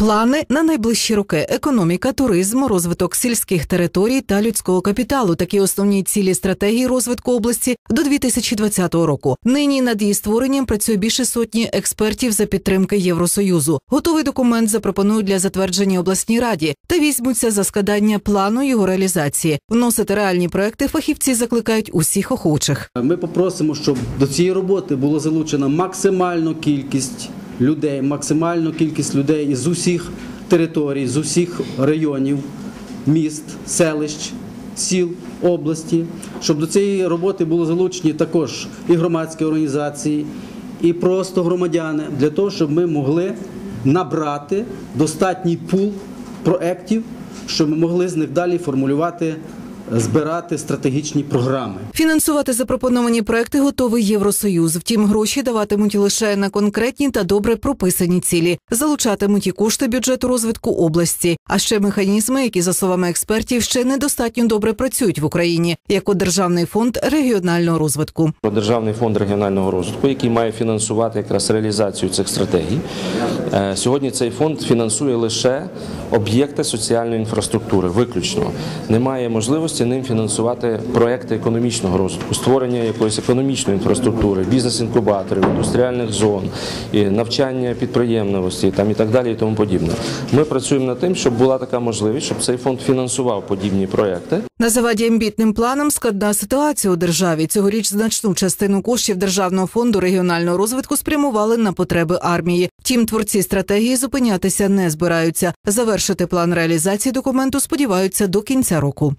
Плани на найближчі роки – економіка, туризм, розвиток сільських територій та людського капіталу – такі основні цілі стратегії розвитку області до 2020 року. Нині над її створенням працює більше сотні експертів за підтримки Євросоюзу. Готовий документ запропонують для затвердження обласній раді та візьмуться за складання плану його реалізації. Вносити реальні проекти фахівці закликають усіх охочих. Ми попросимо, щоб до цієї роботи було залучено максимальну кількість людей із усіх територій, з усіх районів, міст, селищ, сіл, області, щоб до цієї роботи були залучені також і громадські організації, і просто громадяни, для того, щоб ми могли набрати достатній пул проєктів, щоб ми могли з них далі формулювати, збирати стратегічні програми. Фінансувати запропоновані проекти готовий Євросоюз. Втім, гроші даватимуть лише на конкретні та добре прописані цілі. Залучатимуть і кошти бюджету розвитку області. А ще механізми, які, за словами експертів, ще недостатньо добре працюють в Україні, як от Державний фонд регіонального розвитку. Державний фонд регіонального розвитку, який має фінансувати якраз реалізацію цих стратегій. Сьогодні цей фонд фінансує лише об'єкти соціальної інфраструктури, виключно. Немає можливості ним фінансувати проекти економічного розвитку, створення якоїсь економічної інфраструктури, бізнес-інкубаторів, індустріальних зон, навчання підприємності і так далі і тому подібне. Ми працюємо над тим, щоб була така можливість, щоб цей фонд фінансував подібні проекти. На заваді амбітним планам складна ситуація у державі. Цьогоріч значну частину коштів Державного фонду регіонального розвитку спрямували на потреби армії. Втім, творці стратегії зупинятися не збираються. Завершити план реалізації документу сподіваються до кінця року.